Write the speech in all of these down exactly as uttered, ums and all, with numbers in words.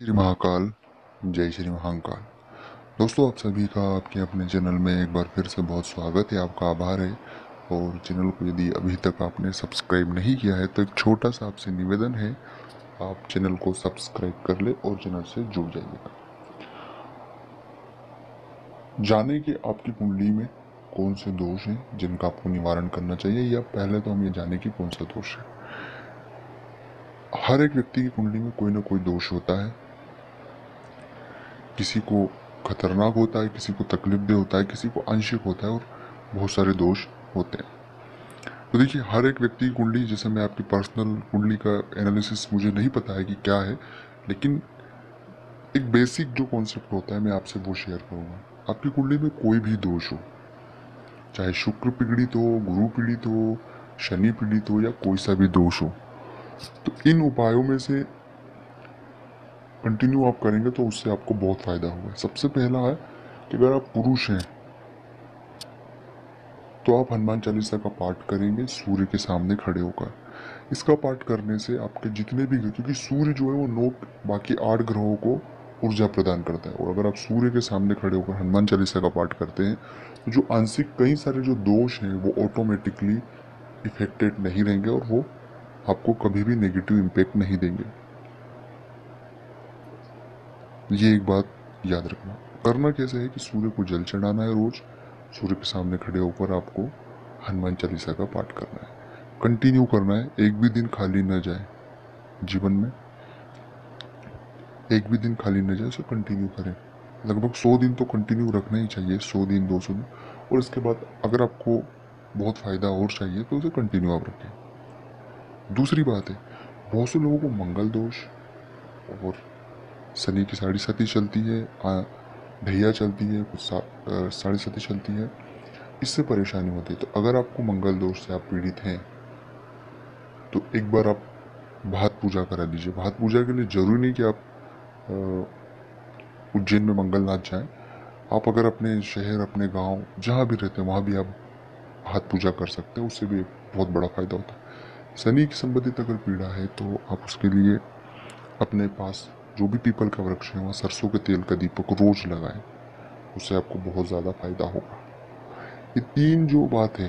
श्री महाकाल, जय श्री महाकाल। दोस्तों, आप सभी का आपके अपने चैनल में एक बार फिर से बहुत स्वागत है, आपका आभार है। और चैनल को यदि अभी तक आपने सब्सक्राइब नहीं किया है तो एक छोटा सा आपसे निवेदन है, आप चैनल को सब्सक्राइब कर ले और चैनल से जुड़ जाइएगा। जाने कि आपकी कुंडली में कौन से दोष हैं जिनका आपको निवारण करना चाहिए, या पहले तो हम ये जाने कि कौन सा दोष है। हर एक व्यक्ति की कुंडली में कोई ना कोई दोष होता है, किसी को खतरनाक होता है, किसी को तकलीफदेह होता है, किसी को आंशिक होता है और बहुत सारे दोष होते हैं। तो देखिए, हर एक व्यक्ति की कुंडली, जैसे मैं आपकी पर्सनल कुंडली का एनालिसिस मुझे नहीं पता है कि क्या है, लेकिन एक बेसिक जो कॉन्सेप्ट होता है मैं आपसे वो शेयर करूँगा। आपकी कुंडली में कोई भी दोष हो, चाहे शुक्र पीड़ित हो, गुरु पीड़ित हो, शनि पीड़ित हो, या कोई सा भी दोष हो, तो इन उपायों में से कंटिन्यू आप करेंगे तो उससे आपको बहुत फायदा होगा। सबसे पहला है कि अगर आप पुरुष हैं तो आप हनुमान चालीसा का पाठ करेंगे सूर्य के सामने खड़े होकर। इसका पाठ करने से आपके जितने भी, क्योंकि सूर्य जो है वो नौ बाकी आठ ग्रहों को ऊर्जा प्रदान करता है, और अगर आप सूर्य के सामने खड़े होकर हनुमान चालीसा का पाठ करते हैं तो जो आंशिक कई सारे जो दोष हैं वो ऑटोमेटिकली इफेक्टेड नहीं रहेंगे और वो आपको कभी भी नेगेटिव इम्पेक्ट नहीं देंगे। ये एक बात याद रखना। करना कैसे है कि सूर्य को जल चढ़ाना है रोज, सूर्य के सामने खड़े होकर आपको हनुमान चालीसा का पाठ करना है, कंटिन्यू करना है, एक भी दिन खाली न जाए, जीवन में एक भी दिन खाली न जाए, उसे कंटिन्यू करें। लगभग सौ दिन तो कंटिन्यू रखना ही चाहिए, सौ दिन, दो सौ दिन। और इसके बाद अगर आपको बहुत फ़ायदा और चाहिए तो उसे कंटिन्यू आप रखें। दूसरी बात है, बहुत से लोगों को मंगल दोष और शनि की साढ़े सती चलती है, ढैया चलती है, कुछ साढ़े सती चलती है, इससे परेशानी होती है। तो अगर आपको मंगल दोष से आप पीड़ित हैं तो एक बार आप भात पूजा करा लीजिए। भात पूजा के लिए ज़रूरी नहीं कि आप उज्जैन में मंगलनाथ जाएं, आप अगर अपने शहर, अपने गांव, जहां भी रहते हैं वहां भी आप भात पूजा कर सकते हैं, उससे भी बहुत बड़ा फ़ायदा होता है। शनि की संबंधित अगर पीड़ा है तो आप उसके लिए अपने पास जो भी पीपल का वृक्ष है वहाँ सरसों के तेल का दीपक रोज लगाएं, उससे आपको बहुत ज़्यादा फायदा होगा। ये तीन जो बात है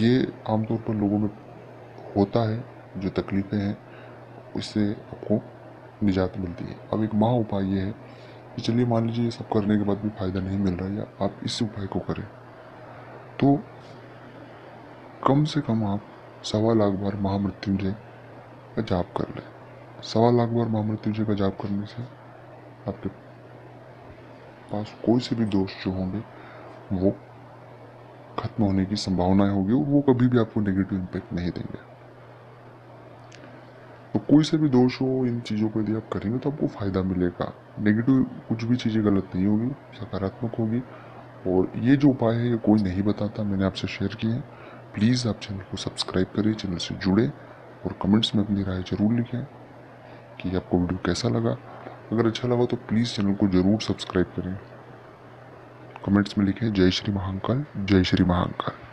ये आमतौर पर लोगों में होता है, जो तकलीफें हैं उससे आपको निजात मिलती है। अब एक महा उपाय ये है कि चलिए मान लीजिए ये सब करने के बाद भी फायदा नहीं मिल रहा है, या आप इस उपाय को करें तो कम से कम आप सवा लाख बार महामृत्युंजय का जाप कर लें। सवा लाख बार महामृत्युंजय का जाप करने से आपके पास कोई से भी दोष जो होंगे वो खत्म होने की संभावनाएं होगी और वो कभी भी आपको नेगेटिव इम्पैक्ट नहीं देंगे। तो कोई से भी दोष हो, इन चीज़ों को यदि आप करेंगे तो आपको फायदा मिलेगा, नेगेटिव कुछ भी चीज़ें गलत नहीं होगी, सकारात्मक होगी। और ये जो उपाय है ये कोई नहीं बताता, मैंने आपसे शेयर किए हैं। प्लीज़ आप चैनल को सब्सक्राइब करें, चैनल से जुड़े और कमेंट्स में अपनी राय जरूर लिखें कि आपको वीडियो कैसा लगा। अगर अच्छा लगा तो प्लीज़ चैनल को ज़रूर सब्सक्राइब करें। कमेंट्स में लिखें जय श्री महाकाल, जय श्री महाकाल।